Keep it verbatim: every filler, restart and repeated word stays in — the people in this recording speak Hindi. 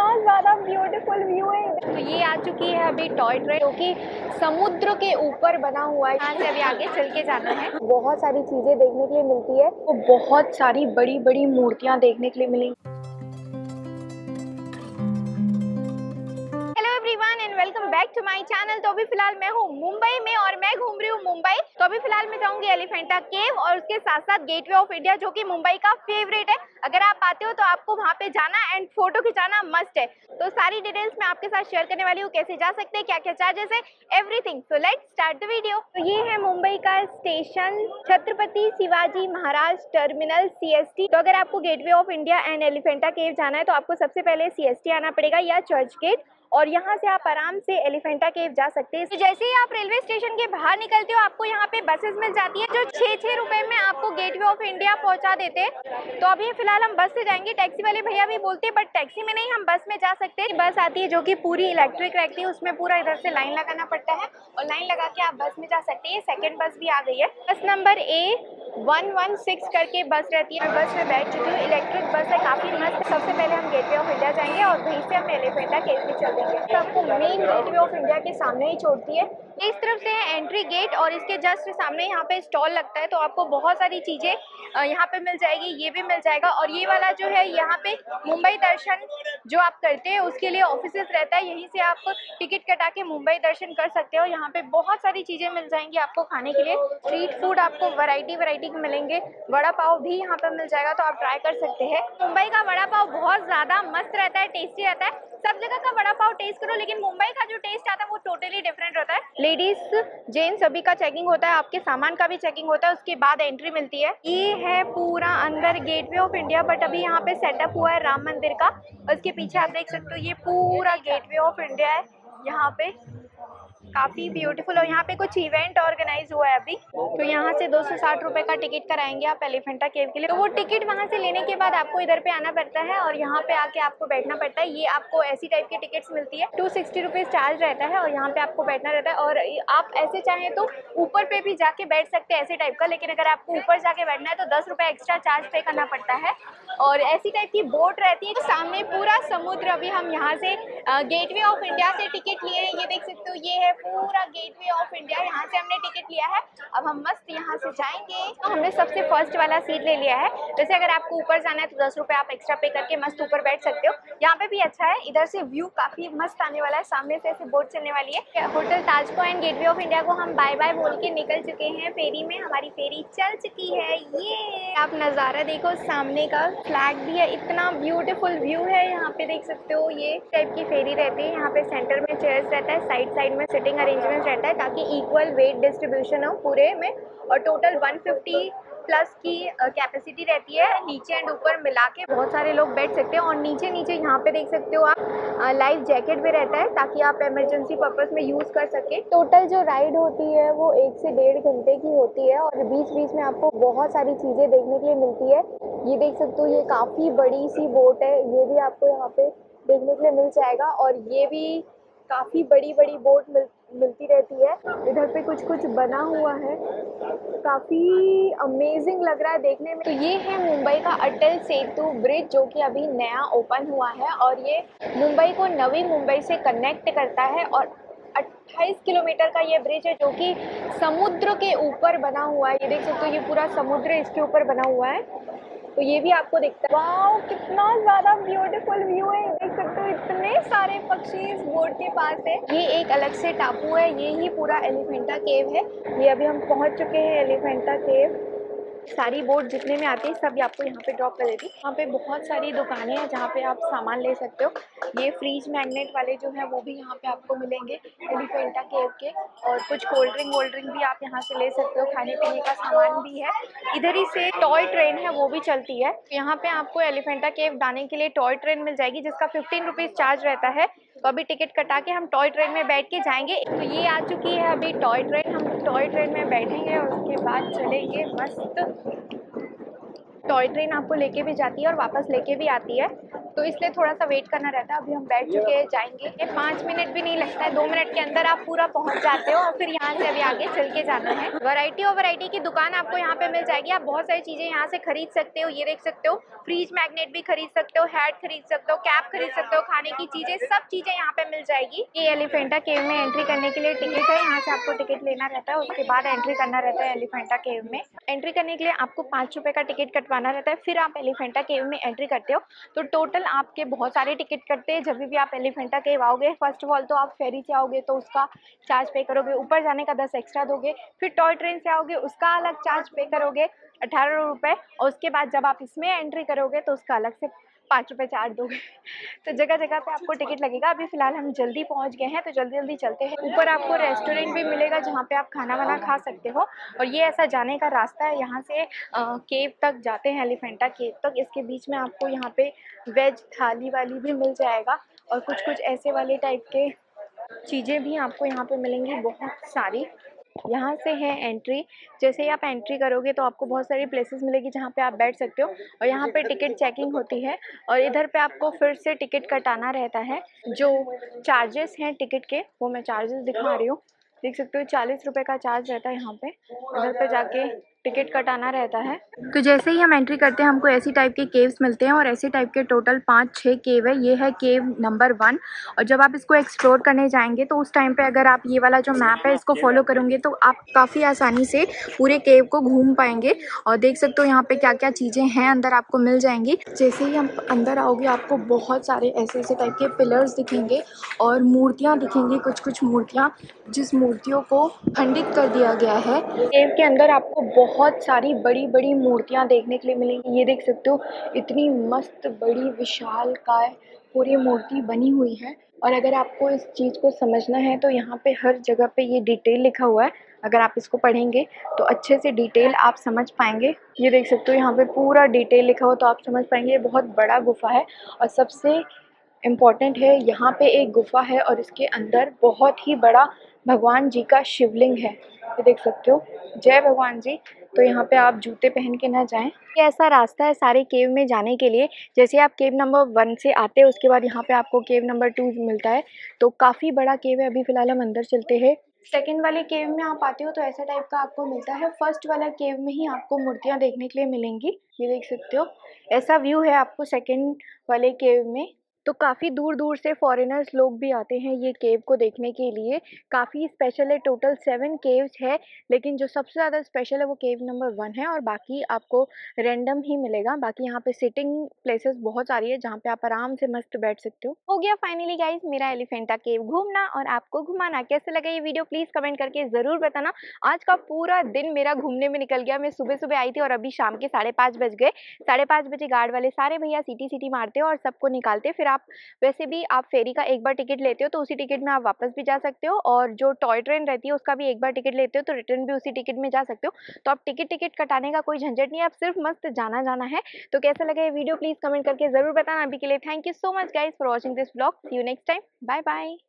इतना ज़्यादा ब्यूटीफुल व्यू है। तो ये आ चुकी है अभी टॉय ट्रेन जो कि समुद्र के ऊपर बना हुआ है, यहाँ से अभी आगे चल के जाना है। बहुत सारी चीज़ें देखने के लिए मिलती है, तो बहुत सारी बड़ी बड़ी मूर्तियाँ देखने के लिए मिलेंगी। Welcome back to my channel. तो अभी फिलहाल मैं हूँ मुंबई में और मैं घूम रही हूँ मुंबई। तो अभी फिलहाल मैं जाऊँगी एलिफेंटा केव और उसके साथ साथ गेटवे ऑफ इंडिया जो कि मुंबई का फेवरेट है। अगर आप आते हो तो आपको वहाँ पे जाना एंड फोटो खिंचाना मस्ट है। तो सारी डिटेल्स मैं आपके साथ शेयर करने वाली हूँ, कैसे जा सकते हैं, क्या क्या चार्जेस है, everything. So let's start the video. तो ये है मुंबई का station Chhatrapati Shivaji Maharaj terminal C S T. तो अगर आपको gateway of India and Elephanta cave जाना है तो आपको सबसे पहले सी एस टी आना पड़ेगा या चर्च गेट, और यहाँ से आप आराम से एलिफेंटा केव जा सकते हैं। तो जैसे ही आप रेलवे स्टेशन के बाहर निकलते हो आपको यहाँ पे बसेस मिल जाती है जो छः छः रुपए में आपको गेटवे ऑफ इंडिया पहुँचा देते हैं। तो अभी फिलहाल हम बस से जाएंगे। टैक्सी वाले भैया भी बोलते हैं बट टैक्सी में नहीं, हम बस में जा सकते हैं। बस आती है जो कि पूरी इलेक्ट्रिक रहती है, उसमें पूरा इधर से लाइन लगाना पड़ता है और लाइन लगा के आप बस में जा सकते हैं। सेकेंड बस भी आ गई है, bus number A one one six करके बस रहती है। मैं बस में बैठ चुकी हूँ, इलेक्ट्रिक बस है, काफ़ी मस्त। सबसे पहले हम गेटवे ऑफ इंडिया जाएंगे और वहीं से हम एलिफेंटा केव में चल देंगे। तो आपको मेन गेटवे ऑफ इंडिया के सामने ही छोड़ती है। इस तरफ से है एंट्री गेट और इसके जस्ट सामने यहाँ पे स्टॉल लगता है, तो आपको बहुत सारी चीज़ें यहाँ पे मिल जाएगी, ये भी मिल जाएगा। और ये वाला जो है यहाँ पे मुंबई दर्शन जो आप करते हैं उसके लिए ऑफिस रहता है, यहीं से आप टिकट कटा के मुंबई दर्शन कर सकते हो। यहाँ पे बहुत सारी चीज़ें मिल जाएंगी आपको खाने के लिए, स्ट्रीट फूड आपको वैरायटी वैरायटी मिलेंगे। वड़ा पाव भी यहाँ पे मिल जाएगा, तो आप ट्राई कर सकते हैं। मुंबई का वड़ा पाव बहुत ज्यादा मस्त रहता है, टेस्टी रहता है। सब जगह का वड़ा पाव टेस्ट करो लेकिन मुंबई का जो टेस्ट आता है वो टोटली डिफरेंट रहता है। लेडीज जेंट्स सभी का चेकिंग होता है, आपके सामान का भी चेकिंग होता है, उसके बाद एंट्री मिलती है। ये है पूरा अंदर गेटवे ऑफ इंडिया, बट अभी यहाँ पे सेटअप हुआ है राम मंदिर का। उसके पीछे आप देख सकते हो ये पूरा गेटवे ऑफ इंडिया है, यहाँ पे काफ़ी ब्यूटीफुल। और यहाँ पे कुछ इवेंट ऑर्गेनाइज हुआ है अभी, तो यहाँ से दो सौ साठ रुपये का टिकट कराएंगे आप एलिफेंटा केव के लिए। तो वो टिकट वहाँ से लेने के बाद आपको इधर पे आना पड़ता है और यहाँ पे आके आपको बैठना पड़ता है। ये आपको ऐसी टाइप की टिकट्स मिलती है, टू सिक्सटी रुपीज़ चार्ज रहता है और यहाँ पे आपको बैठना रहता है। और आप ऐसे चाहें तो ऊपर पे भी जाके बैठ सकते हैं ऐसे टाइप का, लेकिन अगर आपको ऊपर जाके बैठना है तो दस रुपये एक्स्ट्रा चार्ज पे करना पड़ता है। और ऐसी टाइप की बोट रहती है, सामने पूरा समुद्र। अभी हम यहाँ से गेटवे ऑफ इंडिया से टिकट लिए हैं, ये देख सकते हो ये है पूरा गेटवे ऑफ इंडिया, यहाँ से हमने टिकट लिया है। अब हम मस्त यहाँ से जाएंगे। तो हमने सबसे फर्स्ट वाला सीट ले लिया है। वैसे अगर आपको ऊपर जाना है तो दस रुपये आप एक्स्ट्रा पे करके मस्त ऊपर बैठ सकते हो। यहाँ पे भी अच्छा है, इधर से व्यू काफ़ी मस्त आने वाला है, सामने से ऐसे बोट चलने वाली है। होटल ताजको एंड गेटवे ऑफ इंडिया को हम बाय बाय बोल के निकल चुके हैं फेरी में, हमारी फेरी चल चुकी है। ये आप नज़ारा देखो, सामने का फ्लैग भी है, इतना ब्यूटीफुल व्यू है। यहाँ पे देख सकते हो ये टाइप की फेरी रहती है, यहाँ पे सेंटर में चेयर्स रहता है, साइड साइड में सिटिंग अरेंजमेंट रहता है ताकि इक्वल वेट डिस्ट्रीब्यूशन हो पूरे में। और टोटल एक सौ पचास प्लस की कैपेसिटी रहती है, नीचे एंड ऊपर मिला के बहुत सारे लोग बैठ सकते हैं। और नीचे नीचे यहाँ पे देख सकते हो आप लाइफ जैकेट भी रहता है ताकि आप इमरजेंसी पर्पस में यूज़ कर सके। टोटल जो राइड होती है वो एक से डेढ़ घंटे की होती है और बीच बीच में आपको बहुत सारी चीज़ें देखने के लिए मिलती है। ये देख सकते हो ये काफ़ी बड़ी सी बोट है, ये भी आपको यहाँ पर देखने के लिए मिल जाएगा। और ये भी काफ़ी बड़ी बड़ी बोट मिल मिलती रहती है। इधर पे कुछ कुछ बना हुआ है, काफ़ी अमेजिंग लग रहा है देखने में। तो ये है मुंबई का अटल सेतु ब्रिज जो कि अभी नया ओपन हुआ है और ये मुंबई को नवी मुंबई से कनेक्ट करता है। और अट्ठाईस किलोमीटर का ये ब्रिज है जो कि समुद्र के ऊपर बना हुआ है। ये देख सकते हो ये पूरा समुद्र इसके ऊपर बना हुआ है, तो ये भी आपको दिखता है। वाओ कितना ज़्यादा ब्यूटीफुल व्यू है, देख सकते हो इतने सारे पक्षी इस बोर्ड के पास है। ये एक अलग से टापू है, ये ही पूरा एलिफेंटा केव है। ये अभी हम पहुंच चुके हैं एलिफेंटा केव। सारी बोट जितने में आती है सब आपको यहाँ पे ड्रॉप कर देती है। यहाँ पे बहुत सारी दुकानें हैं जहाँ पे आप सामान ले सकते हो। ये फ्रीज मैग्नेट वाले जो है वो भी यहाँ पे आपको मिलेंगे एलिफेंटा केव के। और कुछ कोल्ड ड्रिंक वोल्ड ड्रिंक भी आप यहाँ से ले सकते हो, खाने पीने का सामान भी है। इधर ही से टॉय ट्रेन है वो भी चलती है। यहाँ पर आपको एलिफेंटा केव जाने के लिए टॉय ट्रेन मिल जाएगी जिसका फिफ्टीन रुपीज़ चार्ज रहता है। तो अभी टिकट कटा के हम टॉय ट्रेन में बैठ के जाएंगे। तो ये आ चुकी है अभी टॉय ट्रेन, हम टॉय ट्रेन में बैठेंगे और उसके बाद चलेंगे मस्त। टॉय ट्रेन आपको लेके भी जाती है और वापस लेके भी आती है। तो इसलिए थोड़ा सा वेट करना रहता है। अभी हम बैठ चुके हैं, जाएंगे, ये पाँच मिनट भी नहीं लगता है, दो मिनट के अंदर आप पूरा पहुँच जाते हो और फिर यहाँ से अभी आगे चल के जाना है। वैरायटी और वैरायटी की दुकान आपको यहाँ पे मिल जाएगी, आप बहुत सारी चीज़ें यहाँ से खरीद सकते हो। ये देख सकते हो, फ्रीज मैग्नेट भी खरीद सकते हो, हैट खरीद सकते हो, कैप खरीद सकते हो, खाने की चीज़ें, सब चीज़ें यहाँ पे मिल जाएगी। ये एलिफेंटा केव में एंट्री करने के लिए टिकट है, यहाँ से आपको टिकट लेना रहता है, उसके बाद एंट्री करना रहता है एलिफेंटा केव में। एंट्री करने के लिए आपको पाँच रुपये का टिकट कटवाना रहता है, फिर आप एलिफेंटा केव में एंट्री करते हो। तो टोटल आपके बहुत सारे टिकट कटते हैं जब भी आप एलिफेंटा केव आओगे। फर्स्ट ऑफ ऑल तो आप फेरी से आओगे तो उसका चार्ज पे करोगे, ऊपर जाने का दस एक्स्ट्रा दोगे, फिर टॉय ट्रेन से आओगे उसका अलग चार्ज पे करोगे अठारह रुपये, और उसके बाद जब आप इसमें एंट्री करोगे तो उसका अलग से पाँच रुपये चार्ज दोगे। तो जगह जगह पे आपको टिकट लगेगा। अभी फ़िलहाल हम जल्दी पहुंच गए हैं तो जल्दी जल्दी चलते हैं। ऊपर आपको रेस्टोरेंट भी मिलेगा जहां पे आप खाना वाना खा सकते हो। और ये ऐसा जाने का रास्ता है, यहाँ से आ, केव तक जाते हैं, एलिफेंटा केव तक। इसके बीच में आपको यहाँ पे वेज थाली वाली भी मिल जाएगा और कुछ कुछ ऐसे वाले टाइप के चीज़ें भी आपको यहाँ पर मिलेंगी बहुत सारी। यहाँ से है एंट्री, जैसे ही आप एंट्री करोगे तो आपको बहुत सारी प्लेसेस मिलेगी जहाँ पे आप बैठ सकते हो। और यहाँ पे टिकट चेकिंग होती है और इधर पे आपको फिर से टिकट कटाना रहता है। जो चार्जेस हैं टिकट के वो मैं चार्जेस दिखा रही हूँ, देख सकते हो चालीस रुपये का चार्ज रहता है। यहाँ पे उधर पे जाके टिकट कटाना रहता है। तो जैसे ही हम एंट्री करते हैं हमको ऐसी टाइप के केव्स मिलते हैं और ऐसे टाइप के टोटल पाँच छः केव है। ये है केव नंबर वन। और जब आप इसको एक्सप्लोर करने जाएंगे तो उस टाइम पे अगर आप ये वाला जो मैप है इसको फॉलो करोगे तो आप काफ़ी आसानी से पूरे केव को घूम पाएंगे। और देख सकते हो यहाँ पे क्या क्या चीज़ें हैं अंदर आपको मिल जाएंगी। जैसे ही हम अंदर आओगे आपको बहुत सारे ऐसे ऐसे टाइप के पिलर्स दिखेंगे और मूर्तियाँ दिखेंगी, कुछ कुछ मूर्तियाँ जिस मूर्तियों को खंडित कर दिया गया है। केव के अंदर आपको बहुत सारी बड़ी बड़ी मूर्तियां देखने के लिए मिलेंगी। ये देख सकते हो इतनी मस्त बड़ी विशाल काय पूरी मूर्ति बनी हुई है। और अगर आपको इस चीज़ को समझना है तो यहाँ पे हर जगह पे ये डिटेल लिखा हुआ है, अगर आप इसको पढ़ेंगे तो अच्छे से डिटेल आप समझ पाएंगे। ये देख सकते हो यहाँ पे पूरा डिटेल लिखा हुआ तो आप समझ पाएंगे। ये बहुत बड़ा गुफा है और सबसे इम्पॉर्टेंट है यहाँ पे एक गुफा है और इसके अंदर बहुत ही बड़ा भगवान जी का शिवलिंग है। ये देख सकते हो, जय भगवान जी। तो यहाँ पे आप जूते पहन के ना जाएं। ये ऐसा रास्ता है सारे केव में जाने के लिए। जैसे आप केव नंबर वन से आते हैं उसके बाद यहाँ पे आपको केव नंबर टू मिलता है। तो काफ़ी बड़ा केव है, अभी फ़िलहाल हम अंदर चलते हैं। सेकेंड वाले केव में आप आते हो तो ऐसा टाइप का आपको मिलता है। फर्स्ट वाला केव में ही आपको मूर्तियाँ देखने के लिए मिलेंगी। ये देख सकते हो ऐसा व्यू है आपको सेकेंड वाले केव में। तो काफ़ी दूर दूर से फॉरेनर्स लोग भी आते हैं ये केव को देखने के लिए, काफ़ी स्पेशल है। टोटल सेवन केव्स है लेकिन जो सबसे ज़्यादा स्पेशल है वो केव नंबर वन है और बाकी आपको रैंडम ही मिलेगा। बाकी यहाँ पे सिटिंग प्लेसेस बहुत सारी है जहाँ पे आप आराम से मस्त बैठ सकते हो। हो गया फाइनली गाइज मेरा एलिफेंटा केव घूमना और आपको घुमाना। कैसे लगा ये वीडियो प्लीज़ कमेंट करके ज़रूर बताना। आज का पूरा दिन मेरा घूमने में निकल गया। मैं सुबह सुबह आई थी और अभी शाम के साढ़े पाँच बज गए। साढ़े पाँच बजे गार्ड वाले सारे भैया सीटी सीटी मारते और सबको निकालते। फिर आप वैसे भी आप फेरी का एक बार टिकट लेते हो तो उसी टिकट में आप वापस भी जा सकते हो और जो टॉय ट्रेन रहती है उसका भी एक बार टिकट लेते हो तो रिटर्न भी उसी टिकट में जा सकते हो। तो आप टिकट टिकट कटाने का कोई झंझट नहीं है, आप सिर्फ मस्त जाना जाना है। तो कैसा लगा ये वीडियो प्लीज़ कमेंट करके ज़रूर बताना। अभी के लिए thank you so much guys for watching this blog. See you next time, bye bye.